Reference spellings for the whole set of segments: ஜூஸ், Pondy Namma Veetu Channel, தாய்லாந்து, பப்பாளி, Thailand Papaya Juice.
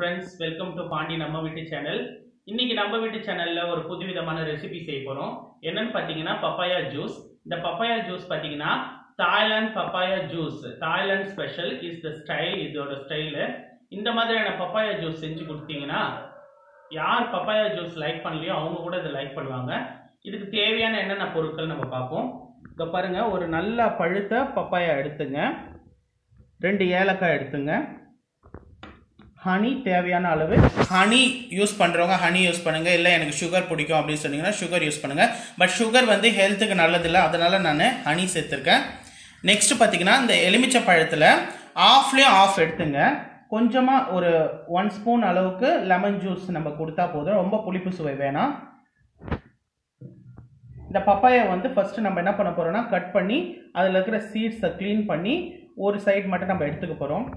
friends, welcome to Pondy Namma Veetu Channel. Inniki Namma Veetu Channel la oru pudhuvidhamana recipe seiporom. Enna pathina papaya juice. The papaya juice pathina Thailand papaya juice. Thailand special is the style. Idoda style. Indha maadhirana papaya juice senju kuduthina yaar papaya juice like pannaliyo avanga kuda idu like pannuvanga. Idukku theviyana enna porukkal nama paapom. Idu parunga oru nalla palutha papaya eduthunga. Rendu yelakka eduthunga. Honey தேவையான அளவு honey use பண்றவங்க honey use பண்ணுங்க இல்ல எனக்கு sugar பிடிக்கும் அப்படி சொன்னீங்கன்னா sugar use பண்ணுங்க பட் sugar வந்து ஹெல்த்துக்கு நல்லது இல்ல அதனால நான் honey சேர்த்திருக்கேன் நெக்ஸ்ட் பாத்தீங்கன்னா இந்த எலுமிச்சை பழத்துல half எடுத்துங்க கொஞ்சமா ஒரு 1 ஸ்பூன் அளவுக்கு lemon juice நம்ம கொடுத்தா போதும் ரொம்ப புளிப்பு சுவை வேணாம் இந்த பப்பாயை வந்து ஃபர்ஸ்ட் நம்ம என்ன பண்ணப் போறோம்னா கட் பண்ணி அதுல இருக்கிற சீட்ஸ க்ளீன் பண்ணி ஒரு சைடு மட்டும் நம்ம எடுத்துக்க போறோம்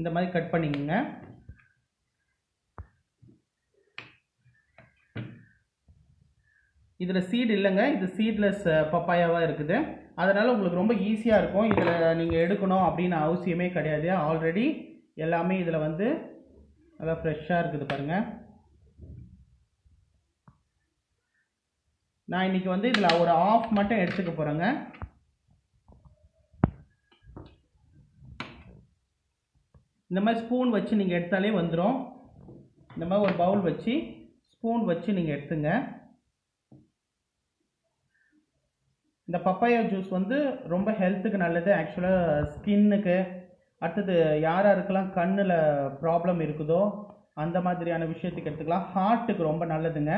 இந்த மாதிரி கட் பண்ணிக்கங்க இதுல சீட் இல்லங்க இது சீட்லெஸ் பப்பாயாவா இருக்குது அதனால உங்களுக்கு ரொம்ப ஈஸியா இருக்கும் இதுல நீங்க எடுக்கணும் அப்படின அவசியமே கிடையாது ஆல்ரெடி எல்லாமே இதுல வந்து நல்லா ஃப்ரெஷ்ஷா இருக்குது பாருங்க நான் இன்னைக்கு வந்து இதுல ஒரு half மட்டும் எடுத்துக்க போறேங்க இந்த மாதிரி ஸ்பூன் வச்சு நீங்க எடுத்தாலே வந்துரும் இந்த மாதிரி ஒரு பவுல் வச்சு ஸ்பூன் வச்சு நீங்க எடுத்துங்க இந்த பப்பாயா ஜூஸ் வந்து ரொம்ப ஹெல்த்துக்கு நல்லது एक्चुअली ஸ்கின்னுக்கு அடுத்து யாரா இருக்கலாம் கண்ணுல ப்ராப்ளம் இருக்குதோ அந்த மாதிரியான விஷயத்துக்கு எடுத்துக்கலாம் ஹார்ட்டுக்கு ரொம்ப நல்லதுங்க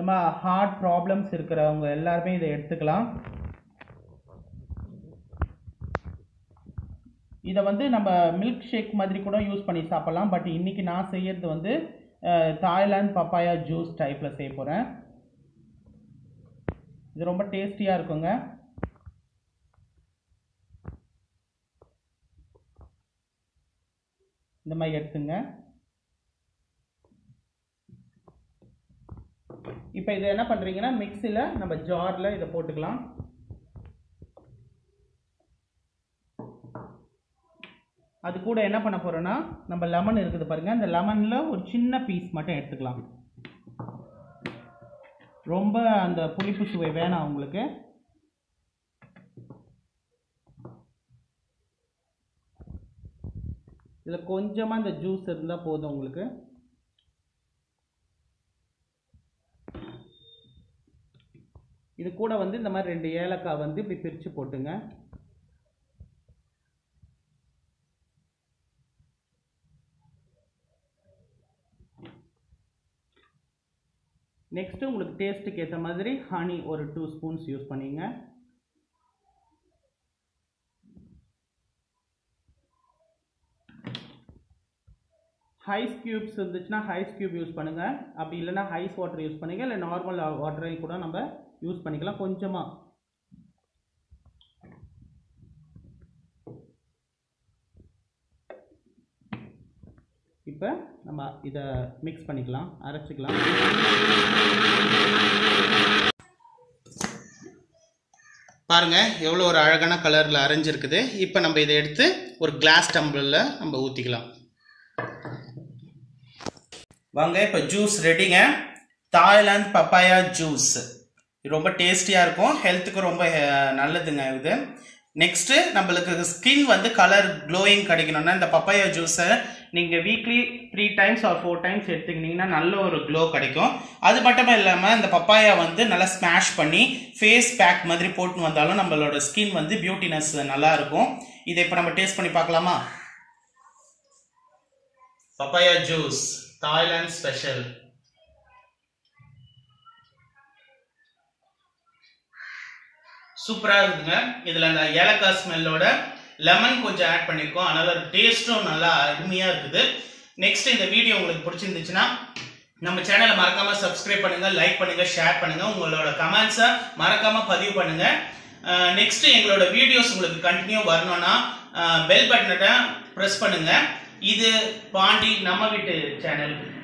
நம்ம ஹார்ட் ப்ராப்ளம்ஸ் இருக்குறவங்க எல்லாரும் இத எடுத்துக்கலாம் இத வந்து நம்ம milk shake மாதிரி கூட யூஸ் பண்ணி சாப்பிடலாம் பட் இன்னைக்கு நான் செய்யிறது வந்து தாய்லாந்து பப்பாயா ஜூஸ் டைப்ல செய்ய போறேன் இது ரொம்ப டேஸ்டியா இருக்குங்க இந்த மாதிரி எடுத்துங்க இப்போ இத என்ன பண்றீங்கன்னா மிக்ஸில நம்ம ஜார்ல இத போட்டுக்கலாம் அது கூட என்ன பண்ணப் போறோம்னா நம்ம லெமன் இருக்குது பாருங்க அந்த லெமன்ல ஒரு சின்ன பீஸ் மட்டும் எடுத்துக்கலாம் ரொம்ப அந்த புளிப்பு சுவை வேணாம் உங்களுக்கு இதுல கொஞ்சமா அந்த ஜூஸ் இருந்தா போதும் உங்களுக்கு இது கூட வந்து இந்த மாதிரி ரெண்டு ஏலக்காய் வந்து இப்படி பிரிச்சு போட்டுங்க Next உங்களுக்கு டேஸ்ட்க்கு ஏத்த மாதிரி honey ஒரு 2 spoons யூஸ் பண்ணீங்க ice cubes இருந்துச்சுனா ice cube யூஸ் பண்ணுங்க அப்படி இல்லனா ice water யூஸ் பண்ணுங்க இல்ல நார்மல் வாட்டரை கூட நம்ம யூஸ் பண்ணிக்கலாம் கொஞ்சமா இப்போ நம்ம இத mix பண்ணிக்கலாம் அரைச்சுக்கலாம் பாருங்க எவ்வளவு ஒரு அழகான கலர்ல அரைஞ்சு இருக்குது இப்போ நம்ம இத எடுத்து ஒரு glass tumblerல நம்ம ஊத்திக்கலாம் வாங்க இப்போ ஜூஸ் ரெடிங்க தாய்லாந்து பப்பாயா ஜூஸ் ரொம்ப டேஸ்டியா இருக்கும் ஹெல்த்துக்கு ரொம்ப நல்லதுங்க இது Next, நம்மளுக்கு skin வந்து கலர் glowing கிடைக்கணும்னா இந்த பப்பாயா ஜூஸ் நீங்க வீக்லி 3 டைம்ஸ் ஆர் 4 டைம்ஸ் எடுத்துக்கிட்டீங்கன்னா நல்ல ஒரு glow கிடைக்கும் அது மட்டும் இல்லாம இந்த பப்பாயா வந்து நல்லா ஸ்மாஷ் பண்ணி ஃபேஸ் பேக் மாதிரி போட்டு வந்தாலும் நம்மளோட skin வந்து பியூட்டினஸ் நல்லா இருக்கும் இத இப்ப நம்ம டேஸ்ட் பண்ணி பார்க்கலாமா பப்பாயா ஜூஸ் தாய்லாந்து ஸ்பெஷல் சூப்பரா இருக்குங்க இதல அந்த ஏலக்கா ஸ்மெல்லோட லெமன் கொஞ்சம் ஆட் பண்ணிருக்கோம் அதனால டேஸ்டும் நல்லா அருமையா இருக்குது நெக்ஸ்ட் இந்த வீடியோ உங்களுக்கு பிடிச்சிருந்துச்சுனா நம்ம சேனலை மறக்காம Subscribe பண்ணுங்க லைக் பண்ணுங்க ஷேர் பண்ணுங்க உங்களோட கமெண்ட்ஸ் மறக்காம பதிவு பண்ணுங்க நெக்ஸ்ட் எங்களோட வீடியோஸ் உங்களுக்கு கண்டினியூ வரணும்னா பெல் பட்டனை பிரஸ் பண்ணுங்க இது பாண்டி நம்ம வீட்டு சேனல்